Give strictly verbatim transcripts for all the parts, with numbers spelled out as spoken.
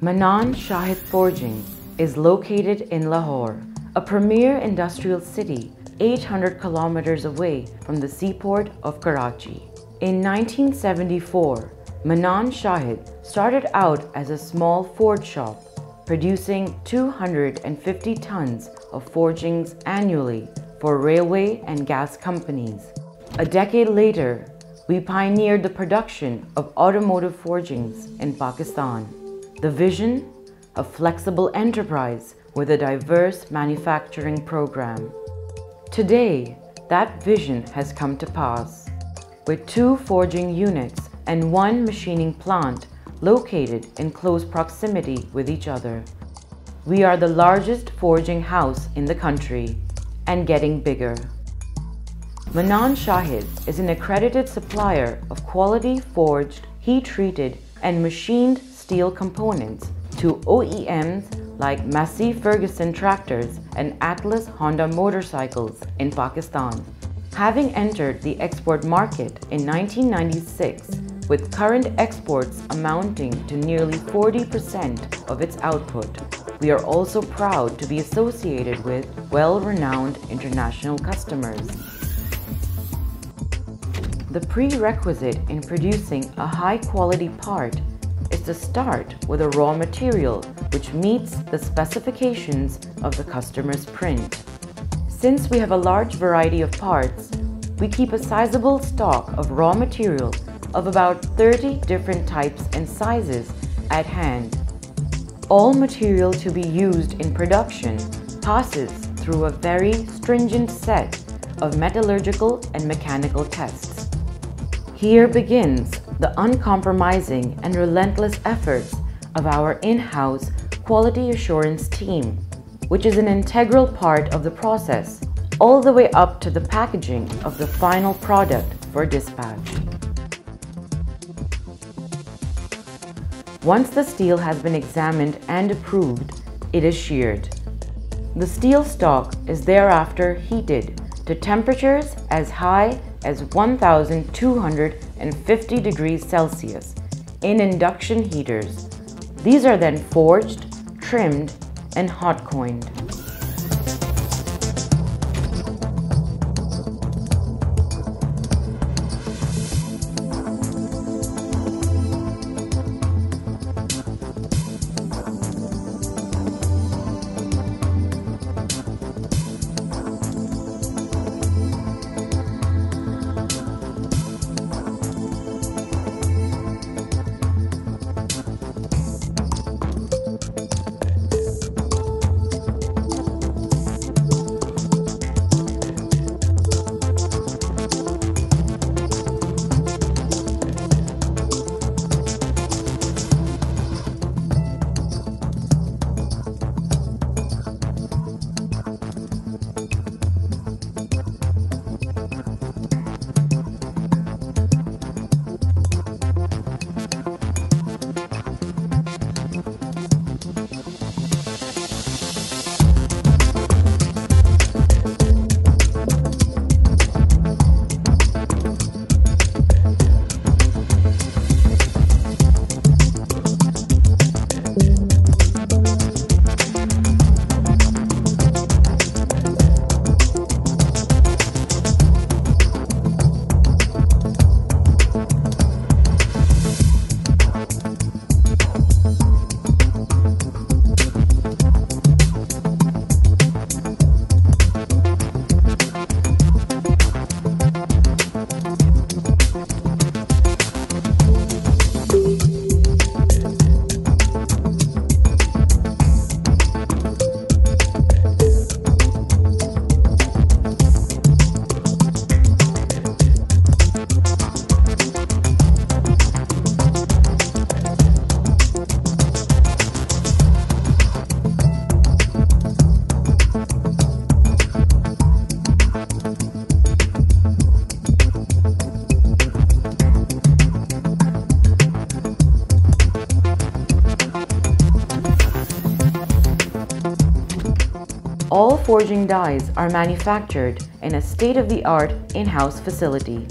Mannan Shahid Forgings is located in Lahore, a premier industrial city eight hundred kilometers away from the seaport of Karachi. In nineteen seventy-four, Mannan Shahid started out as a small forge shop, producing two hundred fifty tons of forgings annually for railway and gas companies. A decade later, we pioneered the production of automotive forgings in Pakistan. The vision? A flexible enterprise with a diverse manufacturing program. Today, that vision has come to pass. With two forging units and one machining plant located in close proximity with each other, we are the largest forging house in the country and getting bigger. Mannan Shahid is an accredited supplier of quality forged, heat-treated and machined steel components to O E Ms like Massey Ferguson tractors and Atlas Honda motorcycles in Pakistan. Having entered the export market in nineteen ninety-six, with current exports amounting to nearly forty percent of its output, we are also proud to be associated with well-renowned international customers. The prerequisite in producing a high-quality part is to start with a raw material which meets the specifications of the customer's print. Since we have a large variety of parts, we keep a sizable stock of raw material of about thirty different types and sizes at hand. All material to be used in production passes through a very stringent set of metallurgical and mechanical tests. Here begins the uncompromising and relentless efforts of our in-house quality assurance team, which is an integral part of the process, all the way up to the packaging of the final product for dispatch. Once the steel has been examined and approved, it is sheared. The steel stock is thereafter heated to temperatures as high as one thousand two hundred fifty degrees Celsius in induction heaters. These are then forged, trimmed, and hot coined. forging dies are manufactured in a state-of-the-art in-house facility.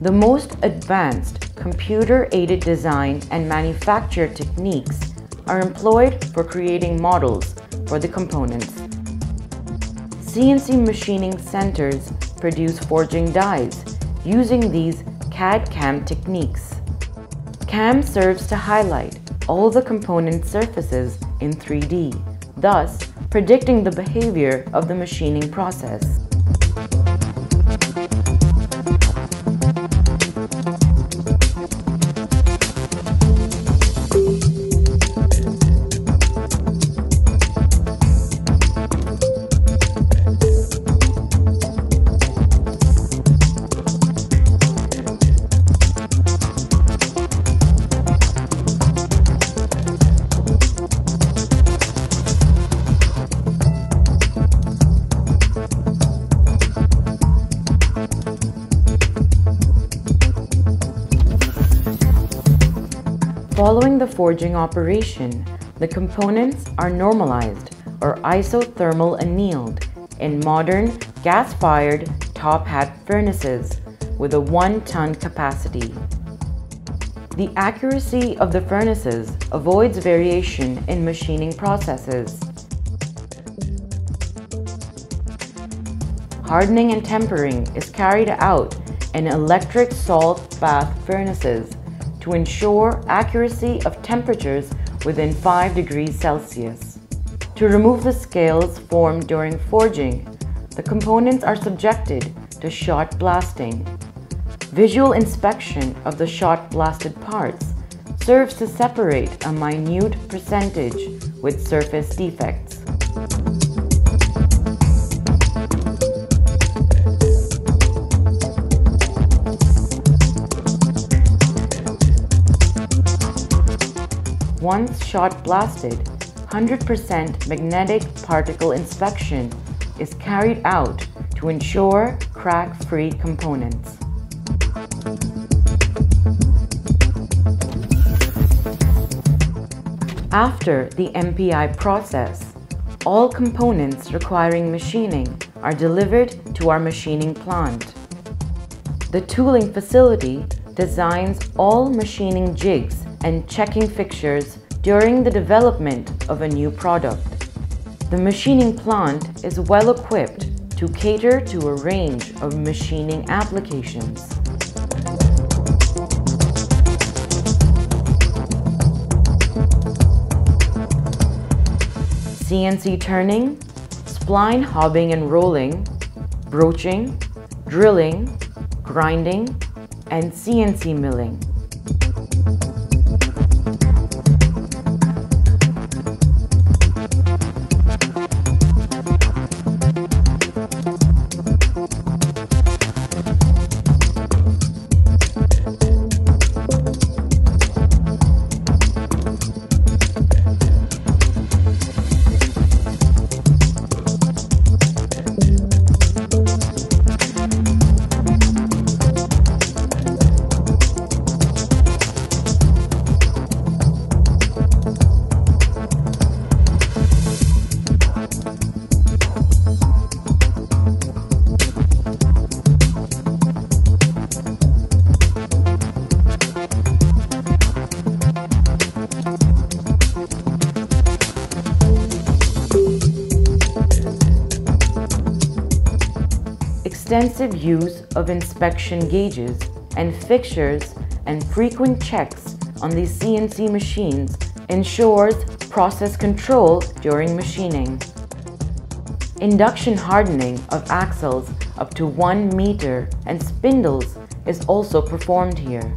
The most advanced computer-aided design and manufacture techniques are employed for creating models for the components. C N C machining centers produce forging dies using these C A D C A M techniques. C A M serves to highlight all the component surfaces in three D, thus predicting the behavior of the machining process. Following the forging operation, the components are normalized or isothermal annealed in modern gas-fired top hat furnaces with a one-ton capacity. The accuracy of the furnaces avoids variation in machining processes. Hardening and tempering is carried out in electric salt bath furnaces to ensure accuracy of temperatures within five degrees Celsius. To remove the scales formed during forging, the components are subjected to shot blasting. Visual inspection of the shot blasted parts serves to separate a minute percentage with surface defects. Once shot blasted, one hundred percent magnetic particle inspection is carried out to ensure crack-free components. After the M P I process, all components requiring machining are delivered to our machining plant. The tooling facility designs all machining jigs and checking fixtures during the development of a new product. The machining plant is well equipped to cater to a range of machining applications. C N C turning, spline hobbing and rolling, broaching, drilling, grinding, and C N C milling. Extensive use of inspection gauges and fixtures and frequent checks on these C N C machines ensures process control during machining. Induction hardening of axles up to one meter and spindles is also performed here.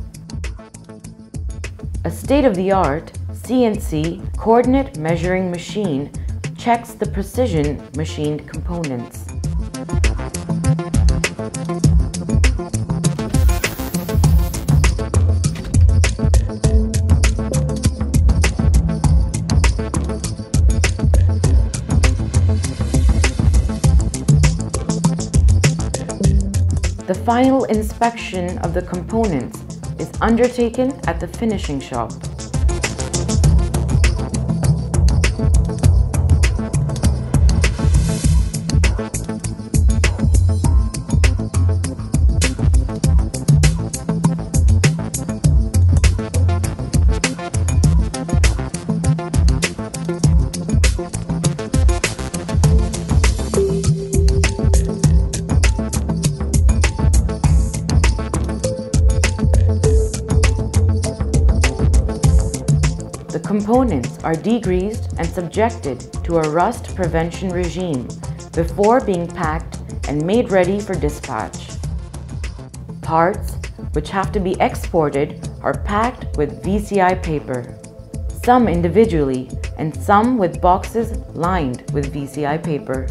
A state-of-the-art C N C coordinate measuring machine checks the precision machined components. The final inspection of the components is undertaken at the finishing shop. Components are degreased and subjected to a rust prevention regime before being packed and made ready for dispatch. Parts, which have to be exported, are packed with V C I paper, some individually and some with boxes lined with V C I paper.